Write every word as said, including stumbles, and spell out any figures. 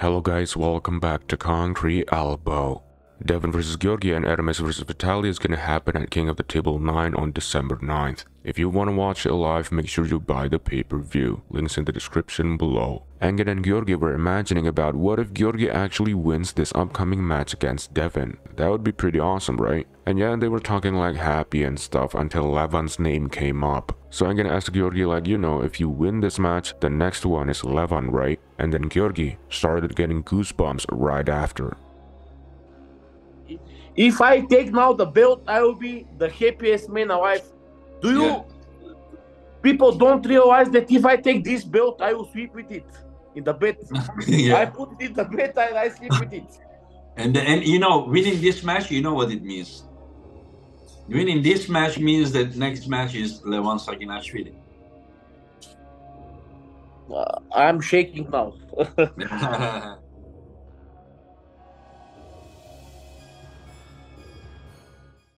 Hello guys, welcome back to Concrete Elbow. Devon versus Georgi and Aramis versus Vitaly is gonna happen at King of the Table nine on December ninth. If you wanna watch it live, make sure you buy the pay-per-view. Links in the description below. Engin and Georgi were imagining about what if Georgi actually wins this upcoming match against Devon. That would be pretty awesome, right? And yeah, they were talking like happy and stuff until Levan's name came up. So Engin asked Georgi like, you know, if you win this match, the next one is Levan, right? And then Georgi started getting goosebumps right after. If I take now the belt, I will be the happiest man alive. Do you... Yeah. People don't realize that if I take this belt, I will sleep with it in the bed. Yeah. I put it in the bed and I sleep with it. And, the, and you know, winning this match, you know what it means. Winning this match means that next match is Levan Saginashvili. Uh, I'm shaking now.